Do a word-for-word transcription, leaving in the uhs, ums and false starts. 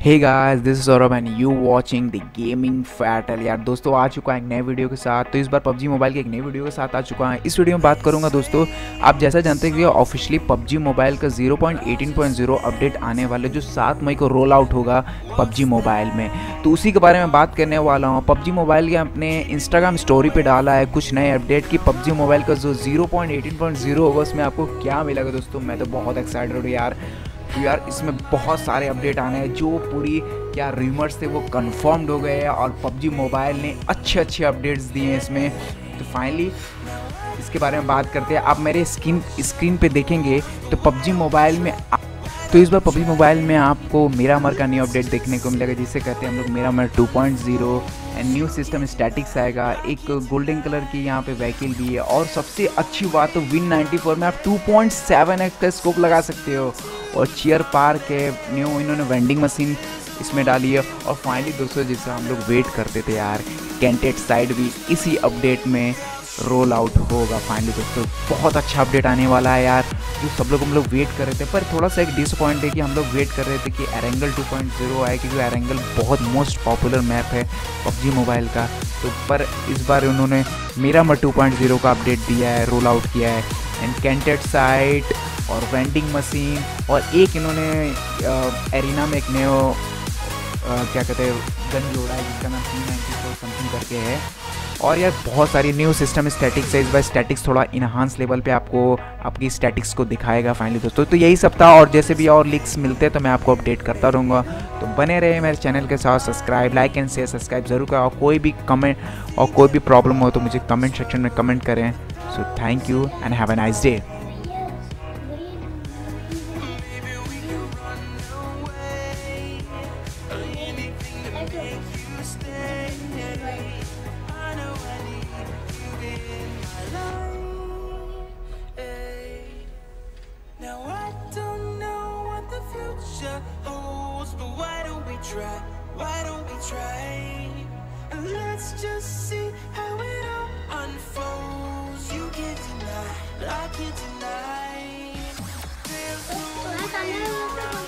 Hey guys this is Saurabh and you watching the gaming fatal. यार दोस्तों आ चुका है एक नए वीडियो के साथ। तो इस बार पबजी मोबाइल के एक नए वीडियो के साथ आ चुका है। इस वीडियो में बात करूंगा दोस्तों, आप जैसा जानते हैं कि ऑफिशियली पबजी मोबाइल का zero point eighteen point zero update आने वाले जो सात मई को रोल आउट होगा पबजी मोबाइल में, तो उसी के बारे में बात करने वाला हूँ। पबजी मोबाइल के अपने इंस्टाग्राम स्टोरी पर डाला है कुछ नए अपडेट कि पबजी मोबाइल का जो zero point eighteen point zero होगा उसमें आपको क्या मिलेगा। दोस्तों मैं तो बहुत एक्साइटेड हूँ यार। तो यार इसमें बहुत सारे अपडेट आने हैं, जो पूरी क्या रूमर्स थे वो कंफर्म्ड हो गए हैं और पबजी मोबाइल ने अच्छे अच्छे अपडेट्स दिए हैं इसमें। तो फाइनली इसके बारे में बात करते हैं। आप मेरे स्क्रीन स्क्रीन पे देखेंगे तो पबजी मोबाइल में आ... तो इस बार पबजी मोबाइल में आपको मिरामर का न्यू अपडेट देखने को मिलेगा, जिसे कहते हैं हम लोग Miramar two point zero. And new system statics आएगा, एक गोल्डन कलर की यहाँ पे व्हीकल भी है और सबसे अच्छी बात तो विन नाइन्टी फोर में आप टू पॉइंट सेवन एक्स का स्कोप लगा सकते हो। और चीयर पार्क है न्यू, इन्होंने वेंडिंग मशीन इसमें डाली है। और फाइनली दोस्तों जिससे हम लोग वेट करते थे यार, कैंटेड साइड भी इसी अपडेट में रोल आउट होगा। फाइनली दोस्तों बहुत अच्छा अपडेट आने वाला है यार, जो सब लोग हम लोग वेट कर रहे थे। पर थोड़ा सा एक डिसअपॉइंट है कि हम लोग वेट कर रहे थे कि एरेंगल टू पॉइंट ज़ीरो आए, क्योंकि एरेंगल बहुत मोस्ट पॉपुलर मैप है पबजी मोबाइल का। तो पर इस बार उन्होंने मिरामर टू पॉइंट ज़ीरो का अपडेट दिया है, रोल आउट किया है। एंड कैंटेड साइट और वेंडिंग मशीन और एक इन्होंने एरिना में एक नए क्या कहते हैं गन जोड़ा है, जिसका नाम थ्री नाइन्टी फोर समथिंग करके है। और यार बहुत सारी न्यू सिस्टम स्टैटिक्स है। इस बार स्टैटिक्स थोड़ा इन्हांस लेवल पे आपको आपकी स्टैटिक्स को दिखाएगा। फाइनली दोस्तों तो यही सब था, और जैसे भी और लीक्स मिलते हैं तो मैं आपको अपडेट करता रहूँगा। तो बने रहे मेरे चैनल के साथ, subscribe like and share subscribe जरूर करें। और कोई भी कमेंट और कोई भी प्रॉब्लम हो तो मुझे कमेंट सेक्शन में कमेंट करें। So thank you and have a nice day. Why don't we try, and let's just see how it all unfolds. You can't deny, but I can't deny.